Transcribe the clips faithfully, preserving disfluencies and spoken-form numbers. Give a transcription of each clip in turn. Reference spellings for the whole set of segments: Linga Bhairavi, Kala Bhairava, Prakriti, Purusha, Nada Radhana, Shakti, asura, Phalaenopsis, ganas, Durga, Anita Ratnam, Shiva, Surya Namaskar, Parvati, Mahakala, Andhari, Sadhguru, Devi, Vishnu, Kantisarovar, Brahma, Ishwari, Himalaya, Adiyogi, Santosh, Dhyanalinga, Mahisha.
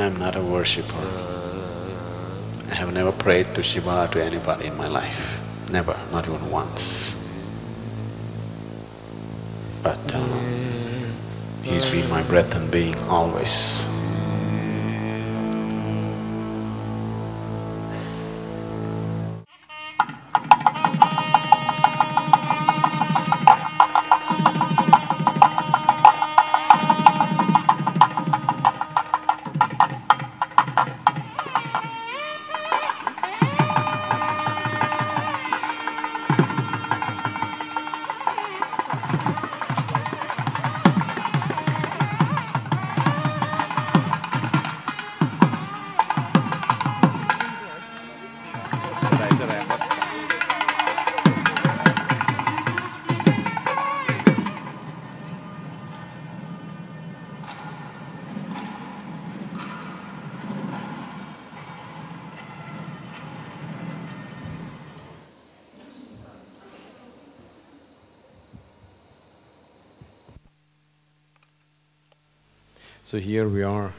I am not a worshipper. I have never prayed to Shiva or to anybody in my life. Never, not even once. But uh, He's been my breath and being always. So here we are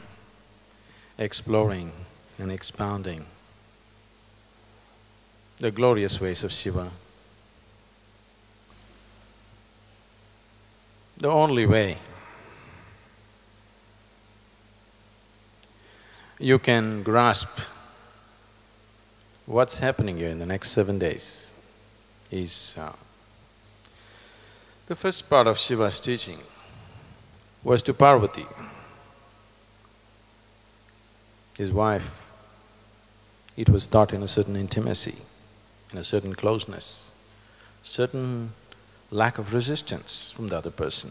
exploring and expounding the glorious ways of Shiva. The only way you can grasp what's happening here in the next seven days is uh, the first part of Shiva's teaching was to Parvati, his wife. It was taught in a certain intimacy, in a certain closeness, certain lack of resistance from the other person.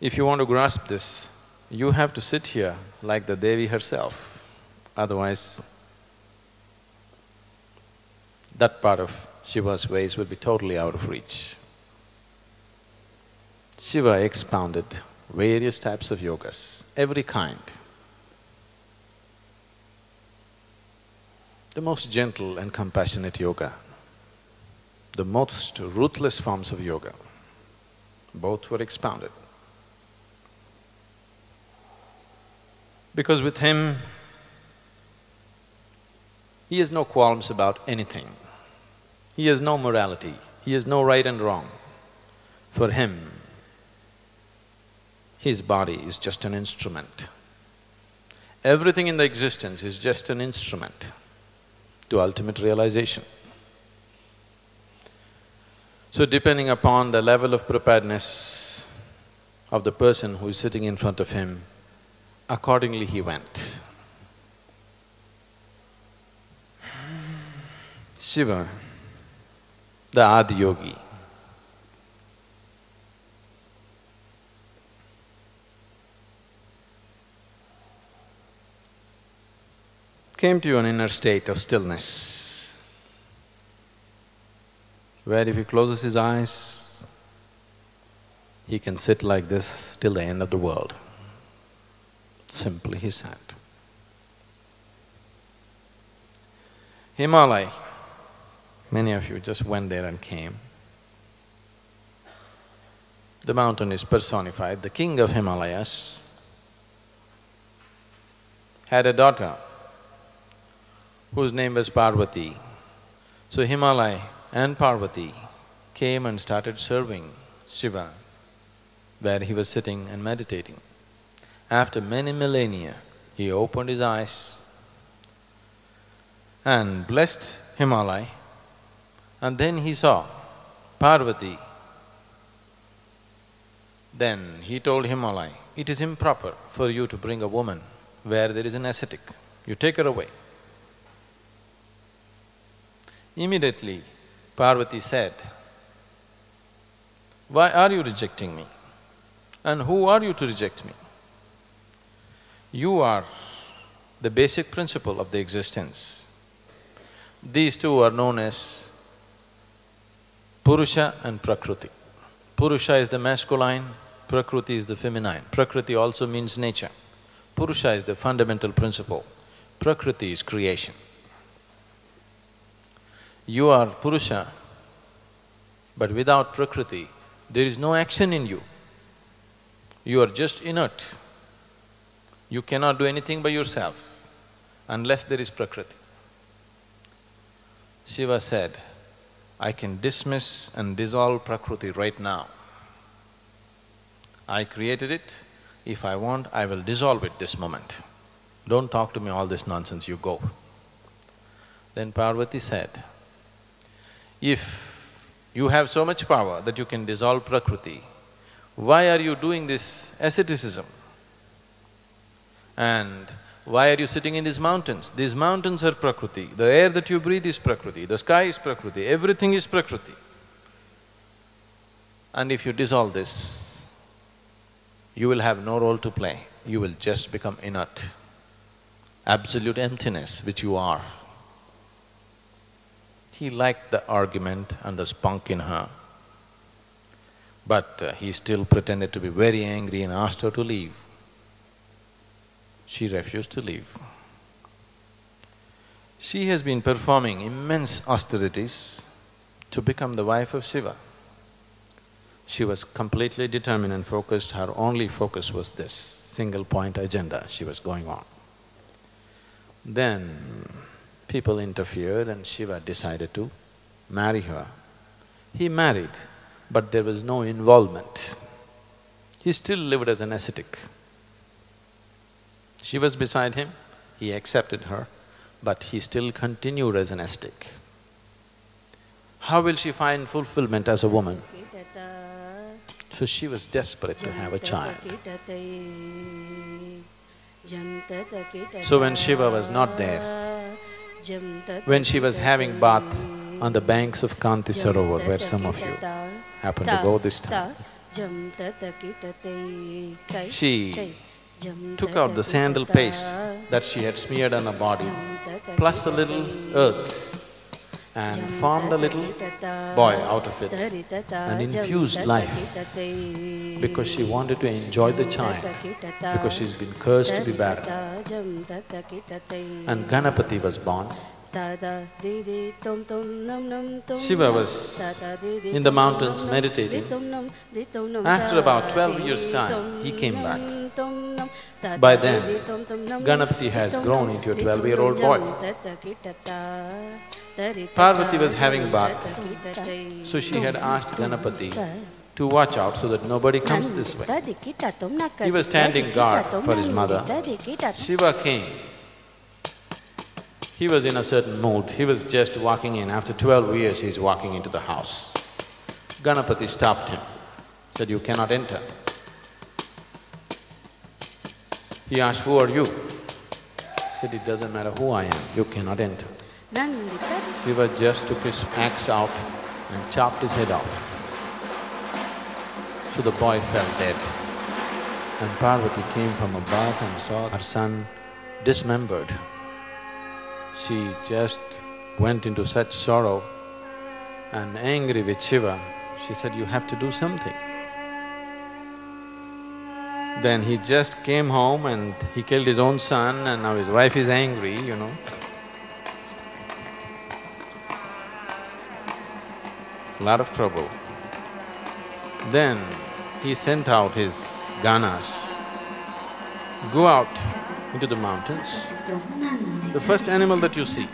If you want to grasp this, you have to sit here like the Devi herself, otherwise that part of Shiva's ways will be totally out of reach. Shiva expounded various types of yogas, every kind. The most gentle and compassionate yoga, the most ruthless forms of yoga, both were expounded. Because with him, he has no qualms about anything. He has no morality, he has no right and wrong. For him, his body is just an instrument. Everything in the existence is just an instrument to ultimate realization. So depending upon the level of preparedness of the person who is sitting in front of him, accordingly he went. Shiva, the Adiyogi, came to an inner state of stillness, where if he closes his eyes, he can sit like this till the end of the world. Simply he sat. Himalaya, many of you just went there and came. The mountain is personified. The king of Himalayas had a daughter whose name was Parvati. So Himalaya and Parvati came and started serving Shiva, where he was sitting and meditating. After many millennia, he opened his eyes and blessed Himalaya, and then he saw Parvati. Then he told Himalaya, "It is improper for you to bring a woman where there is an ascetic. You take her away." Immediately, Parvati said, "Why are you rejecting me? And who are you to reject me? You are the basic principle of the existence. These two are known as Purusha and Prakriti. Purusha is the masculine, Prakriti is the feminine. Prakriti also means nature. Purusha is the fundamental principle, Prakriti is creation. You are Purusha, but without Prakriti, there is no action in you. You are just inert, You cannot do anything by yourself unless there is Prakriti. Shiva said, I can dismiss and dissolve Prakriti right now. I created it, if I want, I will dissolve it this moment. Don't talk to me all this nonsense, you go. Then Parvati said, if you have so much power that you can dissolve Prakriti, why are you doing this asceticism? And why are you sitting in these mountains? These mountains are Prakriti, the air that you breathe is Prakriti, the sky is Prakriti, everything is Prakriti. And if you dissolve this, you will have no role to play, you will just become inert. Absolute emptiness which you are. He liked the argument and the spunk in her, but he still pretended to be very angry and asked her to leave. She refused to leave. She has been performing immense austerities to become the wife of Shiva. She was completely determined and focused, her only focus was this single point agenda she was going on. Then people interfered and Shiva decided to marry her. He married, but there was no involvement. He still lived as an ascetic. She was beside him, he accepted her, but he still continued as an ascetic. How will she find fulfillment as a woman? So she was desperate to have a child. So when Shiva was not there, when she was having bath on the banks of Kantisarovar, where some of you happen to go this time, she took out the sandal paste that she had smeared on her body, plus a little earth, and formed a little boy out of it and infused life, because she wanted to enjoy the child, because she's been cursed to be barren. And Ganapati was born. Shiva was in the mountains meditating. After about twelve years' time, he came back. By then, Ganapati has grown into a twelve-year-old boy. Parvati was having bath, so she had asked Ganapati to watch out so that nobody comes this way. He was standing guard for his mother. Shiva came. He was in a certain mood, he was just walking in. After twelve years, he's walking into the house. Ganapati stopped him, said, "You cannot enter." He asked, "Who are you?" He said, "It doesn't matter who I am, you cannot enter." Shiva just took his axe out and chopped his head off. So the boy fell dead. And Parvati came from a bath and saw her son dismembered. She just went into such sorrow and angry with Shiva, she said, "You have to do something." Then he just came home and he killed his own son, and now his wife is angry, you know. Lot of trouble. Then he sent out his ganas, go out into the mountains. The first animal that you see,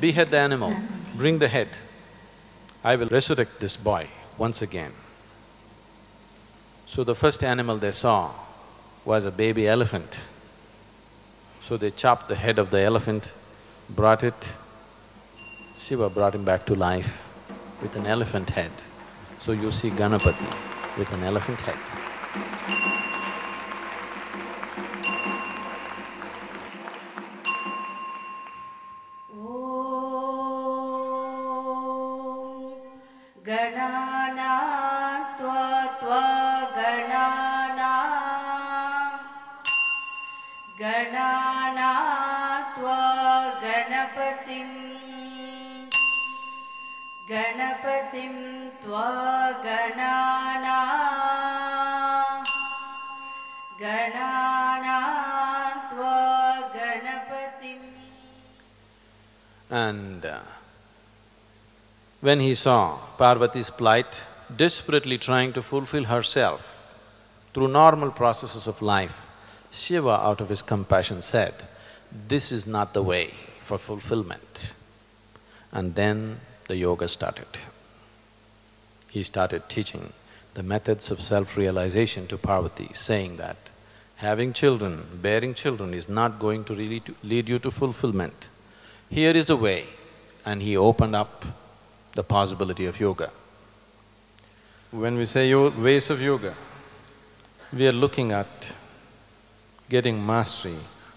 behead the animal, bring the head. I will resurrect this boy once again. So the first animal they saw was a baby elephant. So they chopped the head of the elephant, brought it. Shiva brought him back to life with an elephant head. So you see Ganapati with an elephant head. Om Ganana Tva Tva Ganana Ganana Tva Ganapatim Ganapatim Tva Ganana Ganana Tva Ganapatim. And uh, when he saw Parvati's plight, desperately trying to fulfill herself through normal processes of life, Shiva, out of his compassion, said, "This is not the way for fulfillment." And then the yoga started. He started teaching the methods of self-realization to Parvati, saying that having children, bearing children is not going to really to lead you to fulfillment. Here is the way. And he opened up the possibility of yoga. When we say ways of yoga, we are looking at getting mastery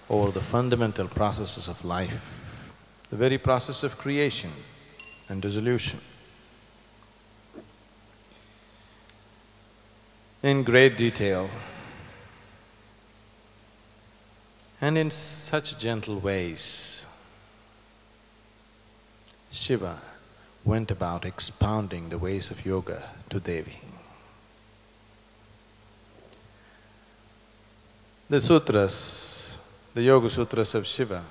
over the fundamental processes of life, the very process of creation and dissolution. In great detail and in such gentle ways, Shiva went about expounding the ways of yoga to Devi. The sutras, the Yoga Sutras of Shiva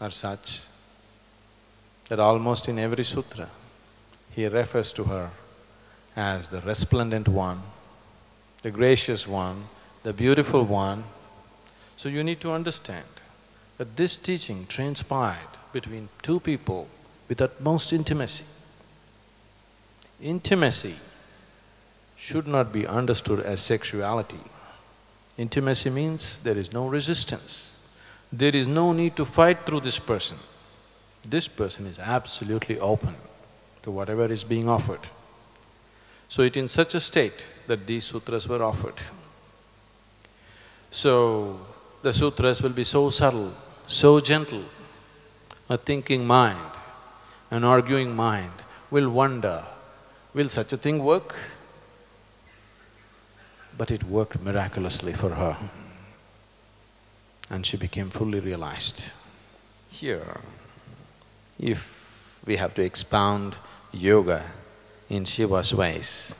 are such that almost in every sutra he refers to her as the resplendent one, the gracious one, the beautiful one. So you need to understand that this teaching transpired between two people with utmost intimacy. Intimacy should not be understood as sexuality. Intimacy means there is no resistance. There is no need to fight through this person. This person is absolutely open to whatever is being offered. So it is in such a state that these sutras were offered. So the sutras will be so subtle, so gentle, a thinking mind, an arguing mind will wonder, will such a thing work? But it worked miraculously for her, and she became fully realized. Here, if we have to expound yoga in Shiva's ways,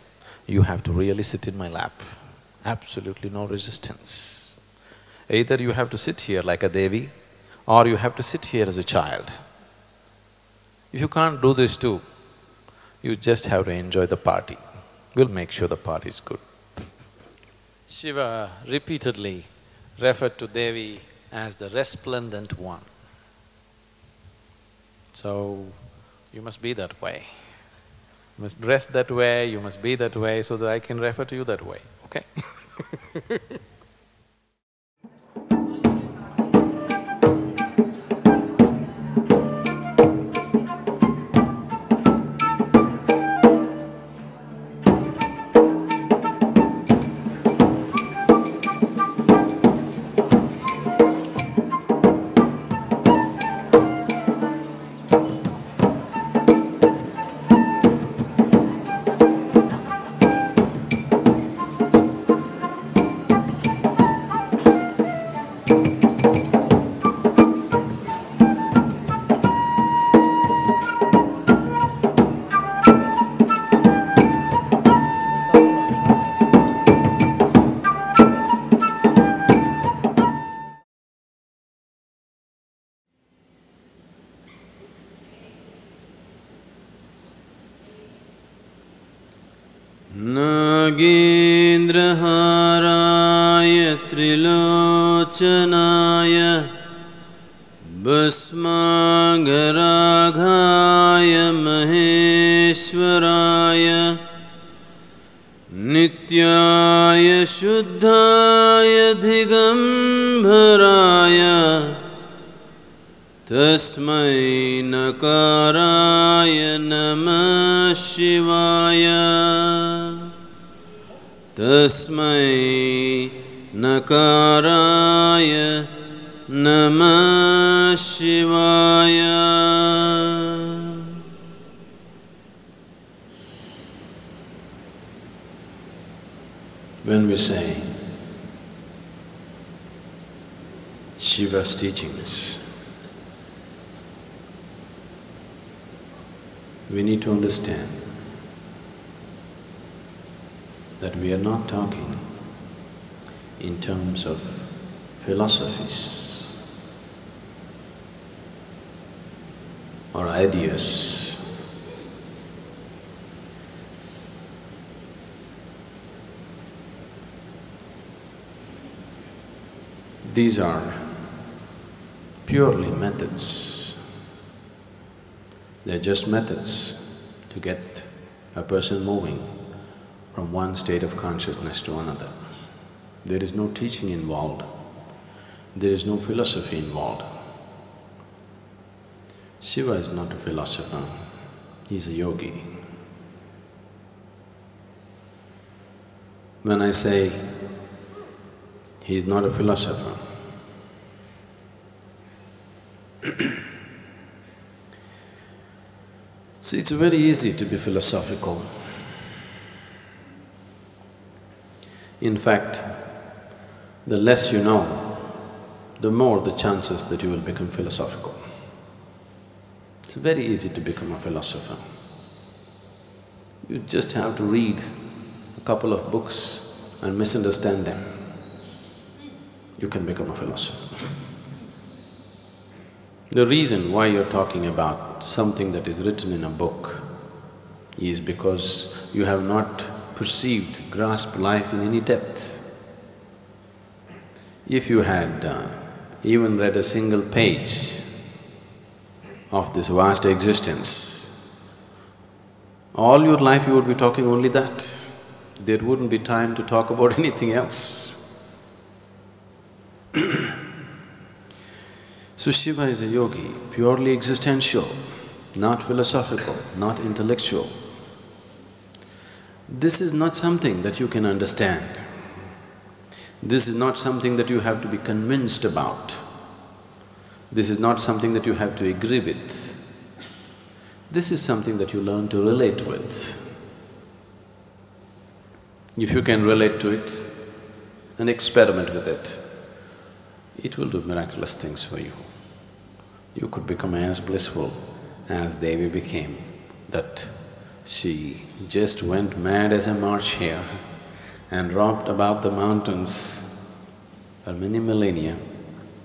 you have to really sit in my lap, absolutely no resistance. Either you have to sit here like a Devi, or you have to sit here as a child. If you can't do this too, you just have to enjoy the party. We'll make sure the party is good. Shiva repeatedly referred to Devi as the resplendent one. So, you must be that way. You must dress that way, you must be that way, so that I can refer to you that way, okay? These are purely methods. They're just methods to get a person moving from one state of consciousness to another. There is no teaching involved. There is no philosophy involved. Shiva is not a philosopher, he's a yogi. When I say he's not a philosopher, see, it's very easy to be philosophical. In fact, the less you know, the more the chances that you will become philosophical. It's very easy to become a philosopher. You just have to read a couple of books and misunderstand them. You can become a philosopher. The reason why you're talking about something that is written in a book is because you have not perceived, grasped life in any depth. If you had uh, even read a single page of this vast existence, all your life you would be talking only that. There wouldn't be time to talk about anything else. So Shiva is a yogi, purely existential, not philosophical, not intellectual. This is not something that you can understand. This is not something that you have to be convinced about. This is not something that you have to agree with. This is something that you learn to relate with. If you can relate to it and experiment with it, it will do miraculous things for you. You could become as blissful as Devi became, that she just went mad as a March hare and romped about the mountains for many millennia.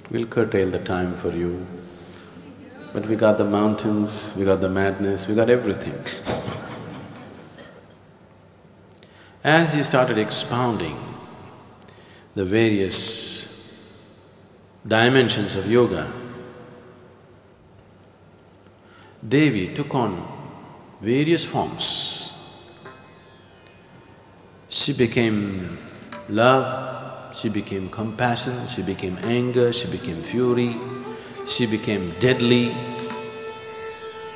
We'll curtail the time for you, but we got the mountains, we got the madness, we got everything. As he started expounding the various dimensions of yoga, Devi took on various forms. She became love, she became compassion, she became anger, she became fury, she became deadly,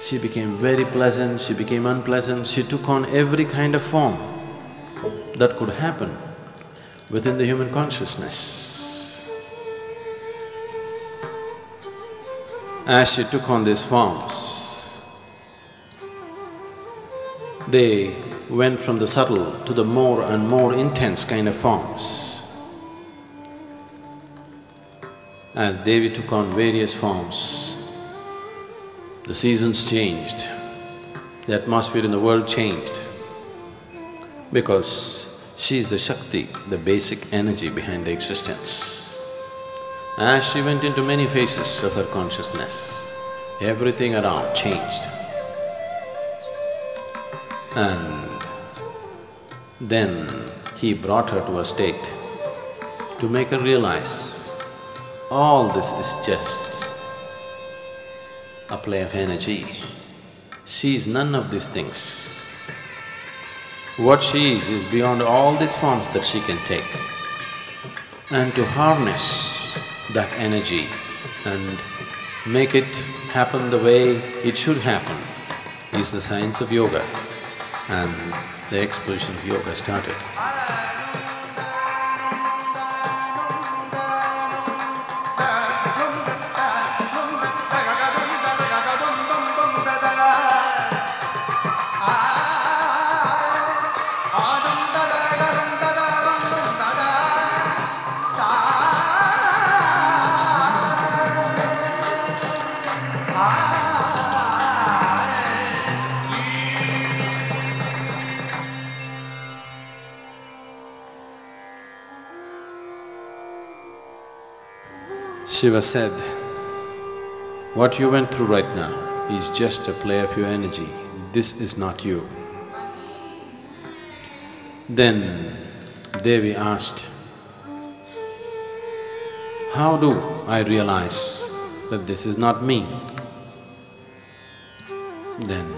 she became very pleasant, she became unpleasant, she took on every kind of form that could happen within the human consciousness. As she took on these forms, they went from the subtle to the more and more intense kind of forms. As Devi took on various forms, the seasons changed, the atmosphere in the world changed, because she is the Shakti, the basic energy behind the existence. As she went into many phases of her consciousness, everything around changed. And then he brought her to a state to make her realize all this is just a play of energy. She is none of these things. What she is is beyond all these forms that she can take. And to harness that energy and make it happen the way it should happen is the science of yoga. And the explosion of yoga started. Shiva said, what you went through right now is just a play of your energy. This is not you. Then Devi asked, How do I realize that this is not me? Then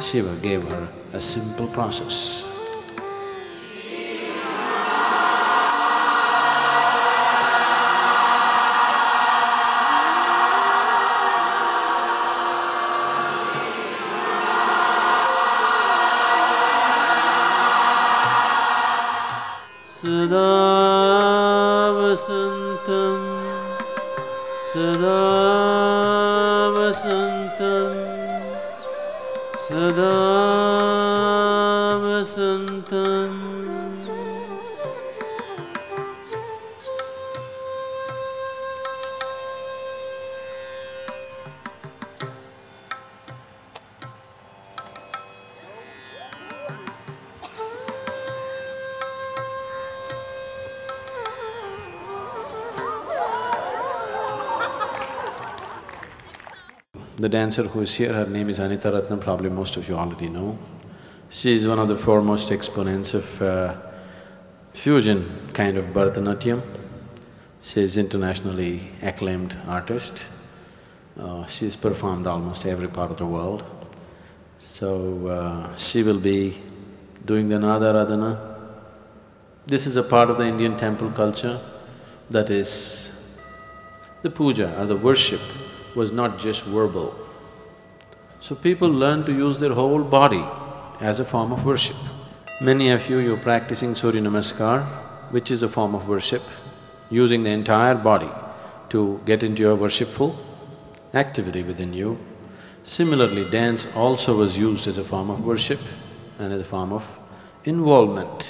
Shiva gave her a simple process. The dancer who is here, her name is Anita Ratnam, probably most of you already know. She is one of the foremost exponents of uh, fusion kind of Bharatanatyam. She is internationally acclaimed artist. Uh, she has performed almost every part of the world. So, uh, she will be doing the Nada Radhana. This is a part of the Indian temple culture, that is, the puja or the worship was not just verbal. So people learn to use their whole body as a form of worship. Many of you, you're practicing Surya Namaskar, which is a form of worship, using the entire body to get into your worshipful activity within you. Similarly, dance also was used as a form of worship and as a form of involvement.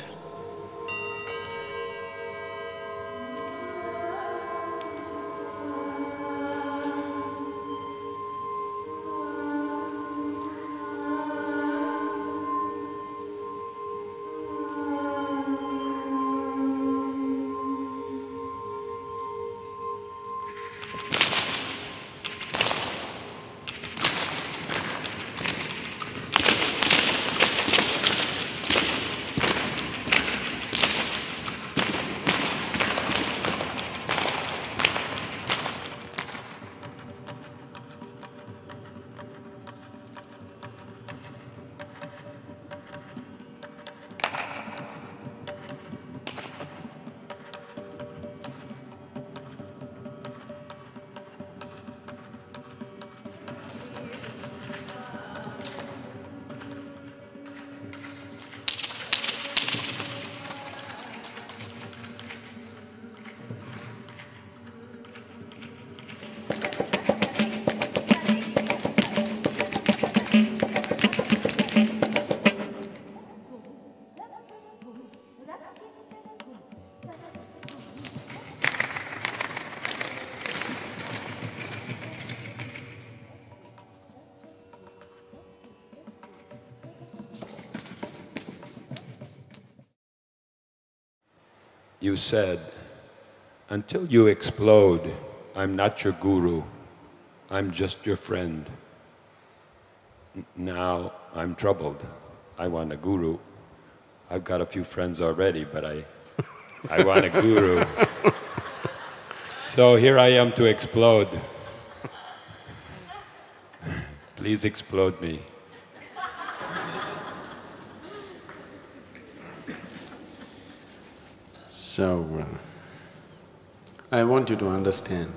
You said, until you explode, I'm not your guru, I'm just your friend. Now I'm troubled. I want a guru. I've got a few friends already, but I, I want a guru. So here I am to explode. Please explode me. So, uh, I want you to understand,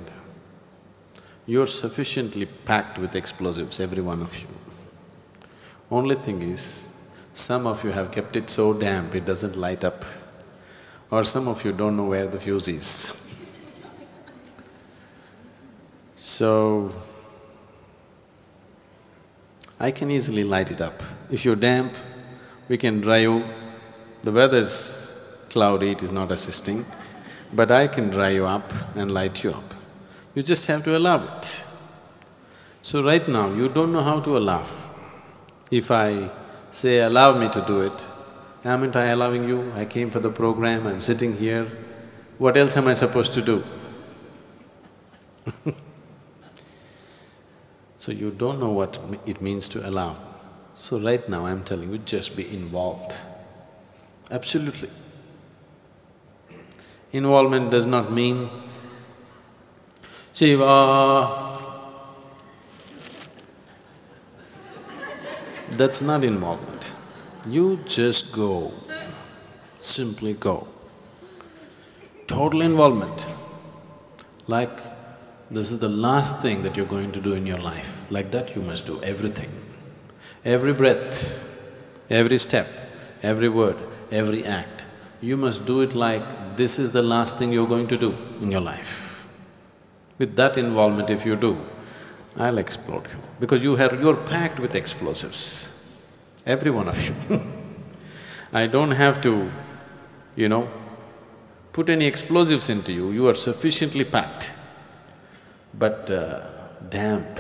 you're sufficiently packed with explosives, every one of you. Only thing is, some of you have kept it so damp it doesn't light up, or some of you don't know where the fuse is. So, I can easily light it up. If you're damp, we can dry you. The weather's cloudy, it is not assisting, but I can dry you up and light you up. You just have to allow it. So right now, you don't know how to allow. If I say, allow me to do it, aren't I allowing you? I came for the program, I'm sitting here, what else am I supposed to do? So you don't know what it means to allow. So right now, I'm telling you, just be involved, absolutely. Involvement does not mean Shiva. That's not involvement. You just go, simply go. Total involvement, like this is the last thing that you're going to do in your life. Like that you must do everything. Every breath, every step, every word, every act, you must do it like this is the last thing you're going to do in your life. With that involvement if you do, I'll explode you, because you have… you're packed with explosives, every one of you. I don't have to, you know, put any explosives into you, you are sufficiently packed. But uh, damp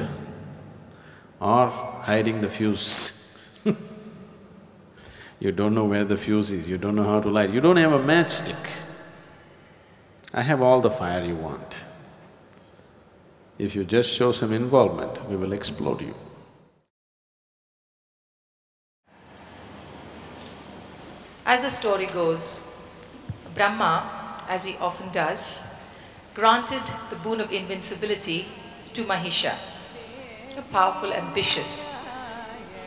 or hiding the fuse you don't know where the fuse is, you don't know how to light, you don't have a matchstick. I have all the fire you want. If you just show some involvement, we will explode you. As the story goes, Brahma, as he often does, granted the boon of invincibility to Mahisha, a powerful, ambitious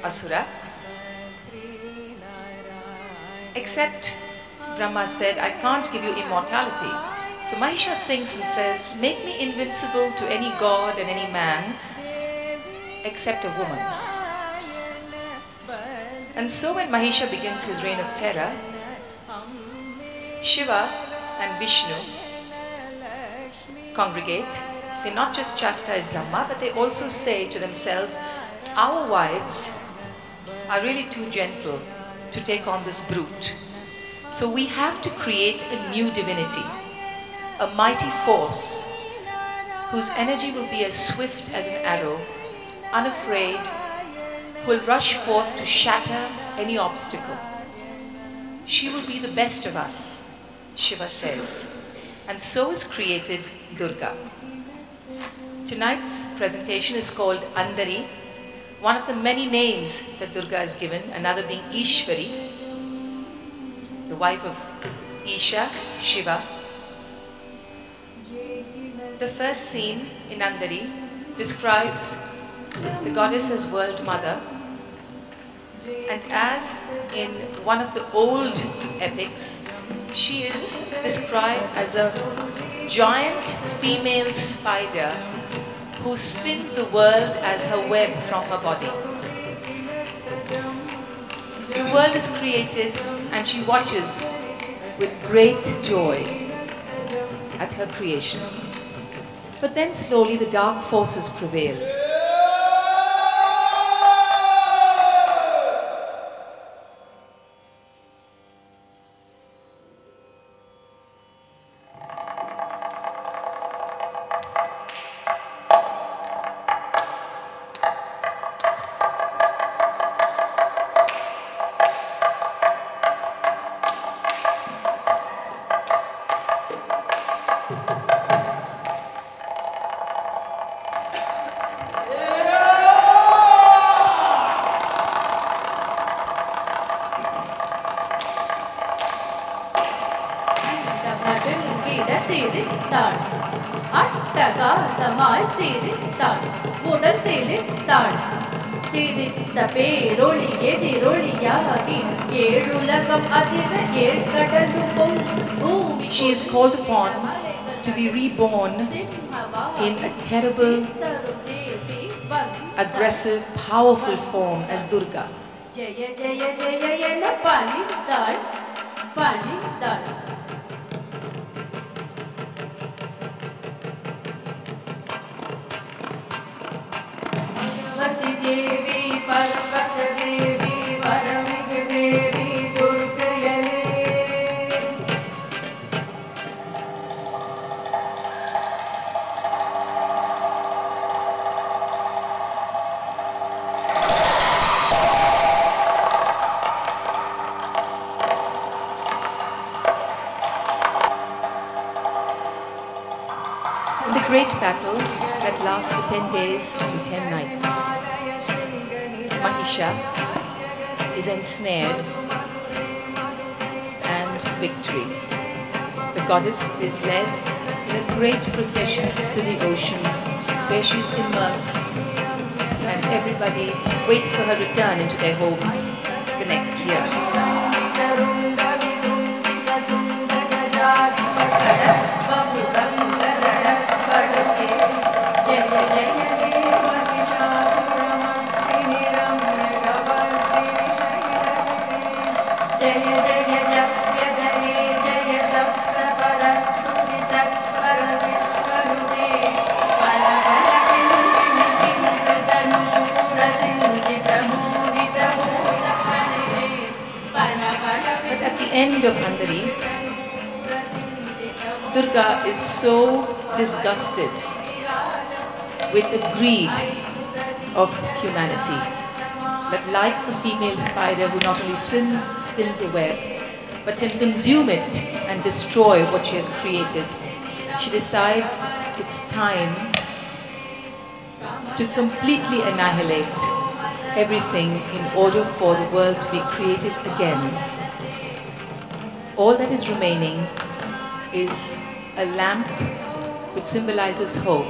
asura. Except Brahma said, I can't give you immortality. So Mahisha thinks and says, make me invincible to any god and any man except a woman. And so when Mahisha begins his reign of terror, Shiva and Vishnu congregate. They not just chastise Brahma, but they also say to themselves, our wives are really too gentle to take on this brute. So we have to create a new divinity, a mighty force whose energy will be as swift as an arrow, unafraid, who will rush forth to shatter any obstacle. She will be the best of us, Shiva says, and so is created Durga. Tonight's presentation is called Andhari, one of the many names that Durga is given, another being Ishwari, the wife of Isha, Shiva. The first scene in Andhari describes the goddess as World Mother, and as in one of the old epics, she is described as a giant female spider who spins the world as her web from her body. The world is created and she watches with great joy at her creation. But then slowly the dark forces prevail. She is called upon to be reborn in a terrible, aggressive, powerful form as Durga. For ten days and ten nights, Mahisha is ensnared and victory. The goddess is led in a great procession to the ocean, where she's immersed, and everybody waits for her return into their homes the next year. End of Andhari, Durga is so disgusted with the greed of humanity that, like a female spider who not only swim, spins a web, but can consume it and destroy what she has created, she decides it's time to completely annihilate everything in order for the world to be created again. All that is remaining is a lamp which symbolizes hope.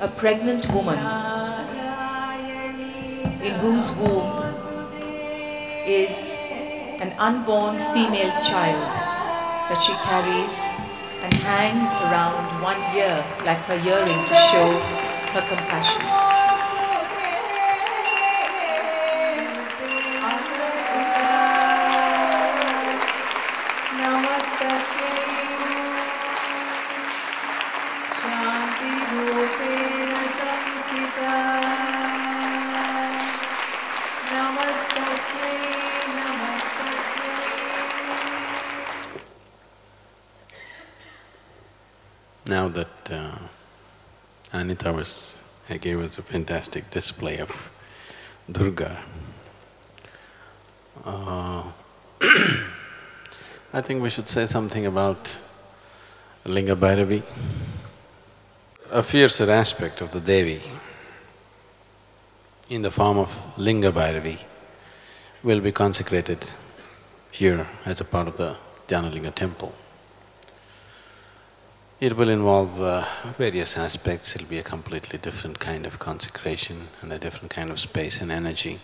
A pregnant woman in whose womb is an unborn female child that she carries and hangs around one ear like her earring to show her compassion. Now that uh, Anita was, gave us a fantastic display of Durga, uh, I think we should say something about Linga Bhairavi, a fiercer aspect of the Devi in the form of Linga Bhairavi will be consecrated here as a part of the Dhyanalinga temple. It will involve uh, various aspects, it'll be a completely different kind of consecration and a different kind of space and energy.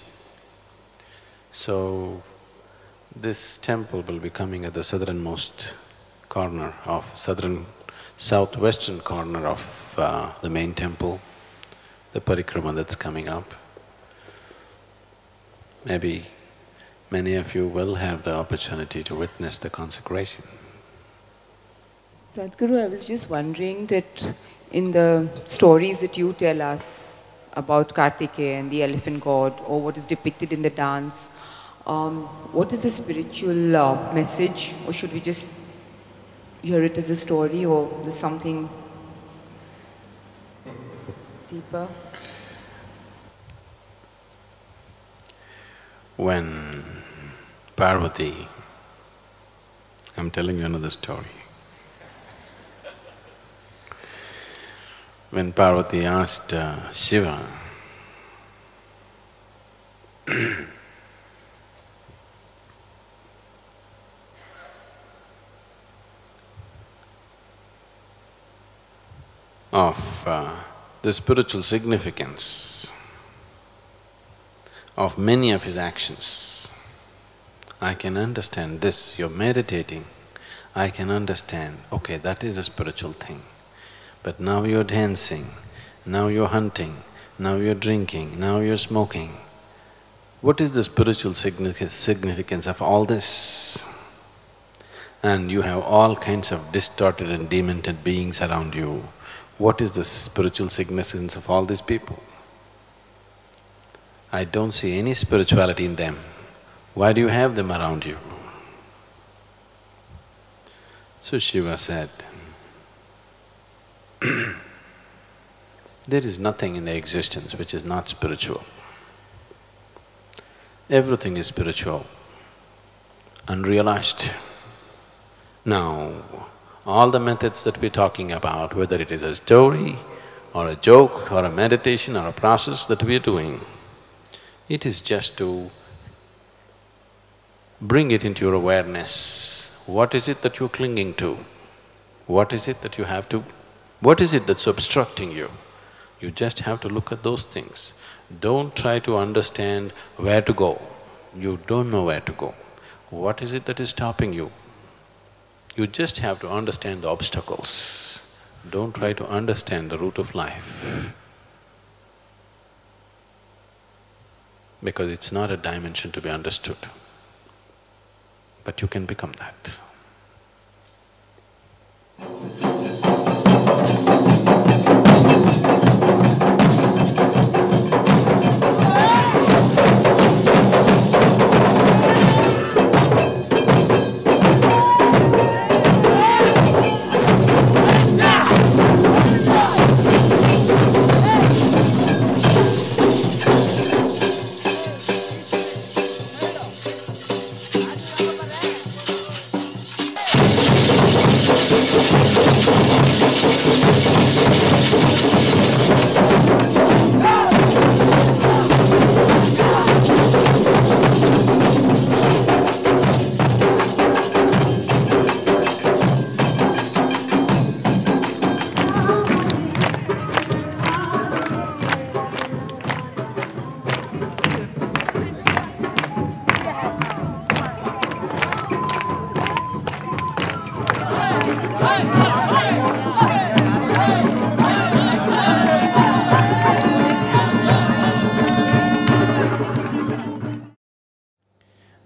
So, this temple will be coming at the southernmost corner of southern, southwestern corner of uh, the main temple, the parikrama that's coming up. Maybe many of you will have the opportunity to witness the consecration. Sadhguru, I was just wondering that in the stories that you tell us about Kartikeya and the elephant god, or what is depicted in the dance, um, what is the spiritual uh, message, or should we just hear it as a story, or there's something deeper? When Parvati, I'm telling you another story. When Parvati asked uh, Shiva, of uh, the spiritual significance of many of his actions, I can understand this, you're meditating, I can understand, okay, that is a spiritual thing. But now you're dancing, now you're hunting, now you're drinking, now you're smoking. What is the spiritual significance of all this? And you have all kinds of distorted and demented beings around you. What is the spiritual significance of all these people? I don't see any spirituality in them. Why do you have them around you? So Shiva said, there is nothing in their existence which is not spiritual. Everything is spiritual, unrealized. Now, all the methods that we're talking about, whether it is a story or a joke or a meditation or a process that we're doing, it is just to bring it into your awareness. What is it that you're clinging to? What is it that you have to… what is it that's obstructing you? You just have to look at those things. Don't try to understand where to go. You don't know where to go. What is it that is stopping you? You just have to understand the obstacles. Don't try to understand the root of life. Because it's not a dimension to be understood. But you can become that.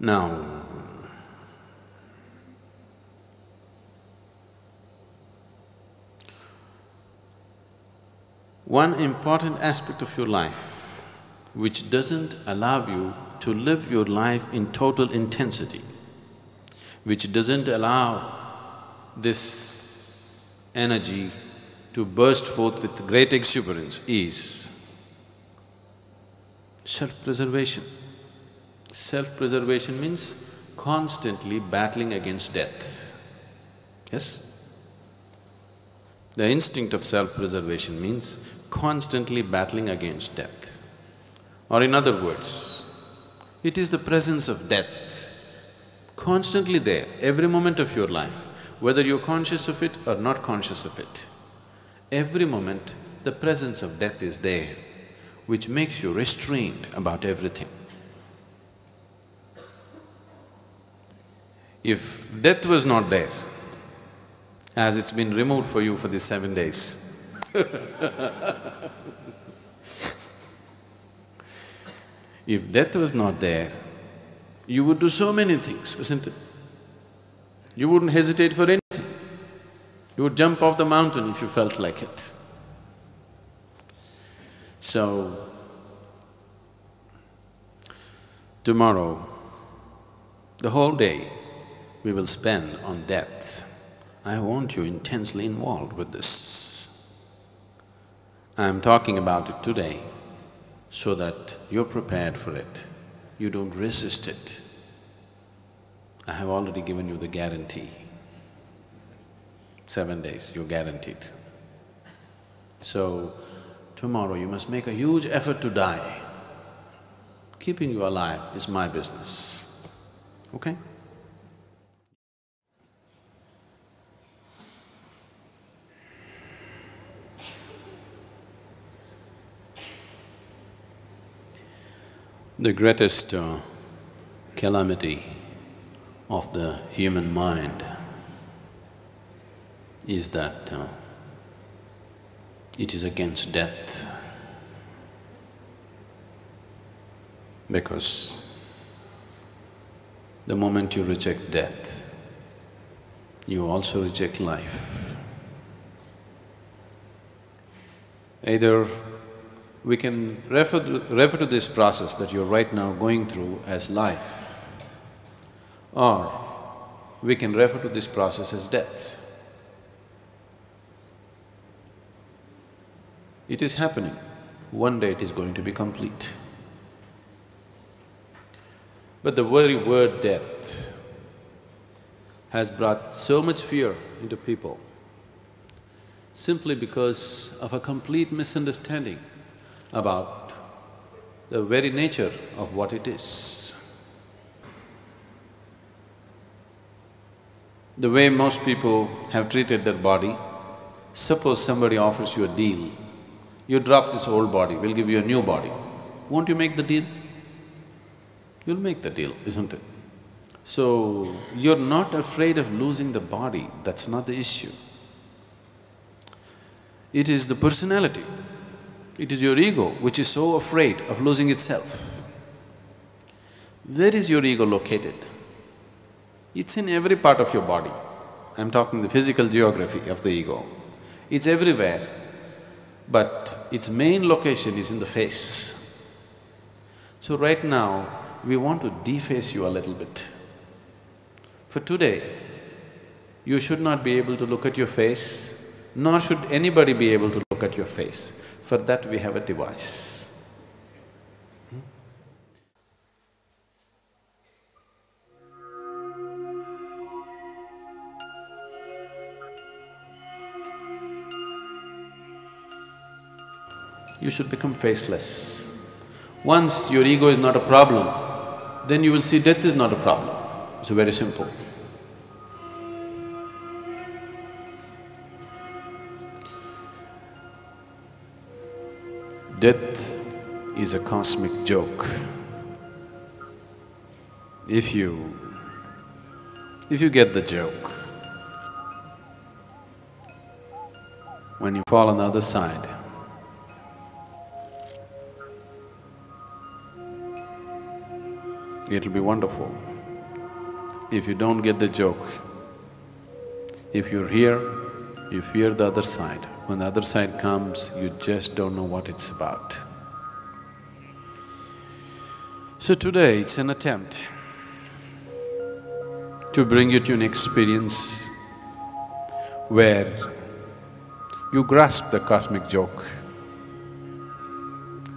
Now, one important aspect of your life which doesn't allow you to live your life in total intensity, which doesn't allow this energy to burst forth with great exuberance is self-preservation. Self-preservation means constantly battling against death, yes? The instinct of self-preservation means constantly battling against death. Or in other words, it is the presence of death, constantly there, every moment of your life, whether you're conscious of it or not conscious of it. Every moment, the presence of death is there, which makes you restrained about everything. If death was not there, as it's been removed for you for these seven days if death was not there, you would do so many things, isn't it? You wouldn't hesitate for anything. You would jump off the mountain if you felt like it. So, tomorrow, the whole day, we will spend on death. I want you intensely involved with this. I am talking about it today so that you're prepared for it, you don't resist it. I have already given you the guarantee. Seven days, you're guaranteed. So, tomorrow you must make a huge effort to die. Keeping you alive is my business, okay? The greatest uh, calamity of the human mind is that uh, it is against death, because the moment you reject death, you also reject life. Either we can refer to, refer to this process that you're right now going through as life, or we can refer to this process as death. It is happening. One day it is going to be complete. But the very word death has brought so much fear into people simply because of a complete misunderstanding about the very nature of what it is. The way most people have treated their body, suppose somebody offers you a deal, you drop this old body, we'll give you a new body. Won't you make the deal? You'll make the deal, isn't it? So, you're not afraid of losing the body, that's not the issue. It is the personality, it is your ego which is so afraid of losing itself. Where is your ego located? It's in every part of your body. I'm talking the physical geography of the ego. It's everywhere, but its main location is in the face. So right now, we want to deface you a little bit. For today, you should not be able to look at your face, nor should anybody be able to look at your face. For that we have a device. You should become faceless. Once your ego is not a problem, then you will see death is not a problem. It's very simple. Death is a cosmic joke. If you… if you get the joke, when you fall on the other side, it'll be wonderful. If you don't get the joke, if you're here, you fear the other side. When the other side comes, you just don't know what it's about. So today, it's an attempt to bring you to an experience where you grasp the cosmic joke,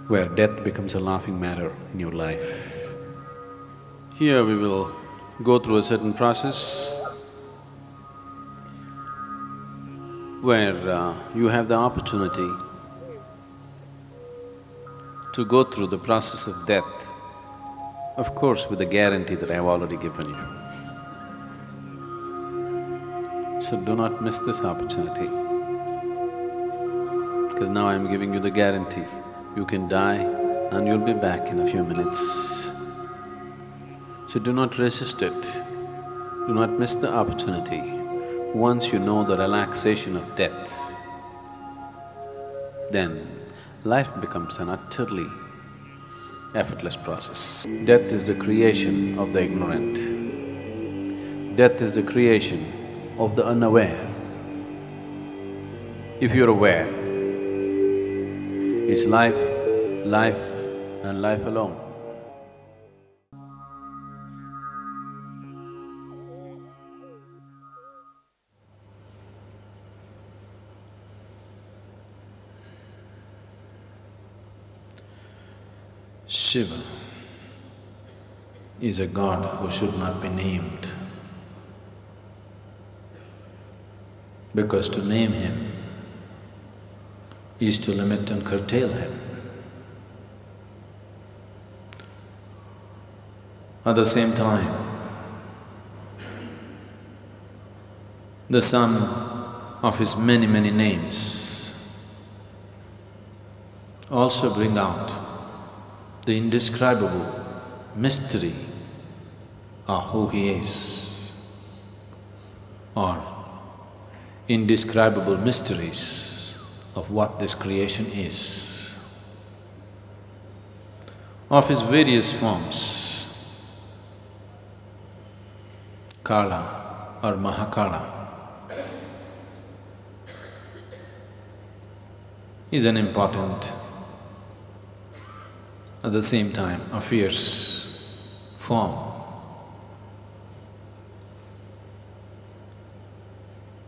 where death becomes a laughing matter in your life. Here we will go through a certain process where uh, you have the opportunity to go through the process of death, of course with the guarantee that I've already given you. So do not miss this opportunity, because now I'm giving you the guarantee. You can die and you'll be back in a few minutes. So do not resist it, do not miss the opportunity once you know the relaxation of death. Then life becomes an utterly effortless process. Death is the creation of the ignorant. Death is the creation of the unaware. If you're aware, it's life, life and life alone. Shiva is a god who should not be named, because to name him is to limit and curtail him. At the same time, the sum of his many, many names also bring out the indescribable mystery of who he is, or indescribable mysteries of what this creation is. Of his various forms, Kala or Mahakala is an important, at the same time a fierce form.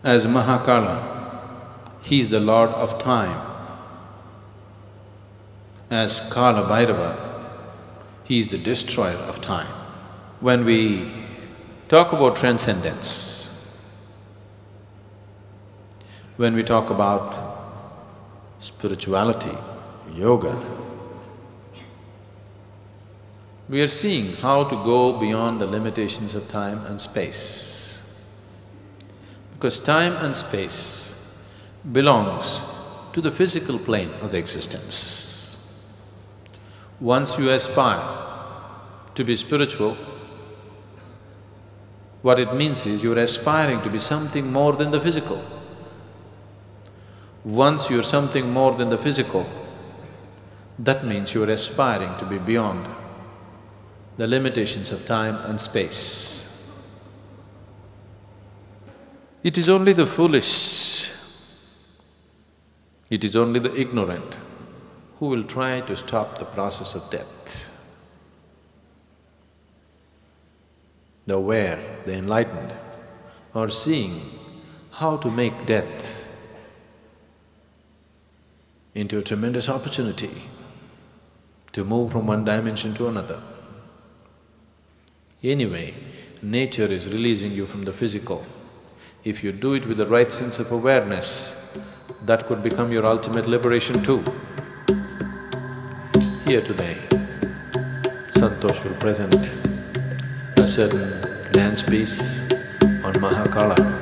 As Mahakala, he is the lord of time. As Kala Bhairava, he is the destroyer of time. When we talk about transcendence, when we talk about spirituality, yoga, we are seeing how to go beyond the limitations of time and space. because time and space belongs to the physical plane of the existence. Once you aspire to be spiritual, what it means is you're aspiring to be something more than the physical. Once you're something more than the physical, that means you're aspiring to be beyond the limitations of time and space. It is only the foolish, it is only the ignorant who will try to stop the process of death. The aware, the enlightened are seeing how to make death into a tremendous opportunity to move from one dimension to another. Anyway, nature is releasing you from the physical. If you do it with the right sense of awareness, that could become your ultimate liberation too. Here today, Santosh will present a certain dance piece on Mahakala.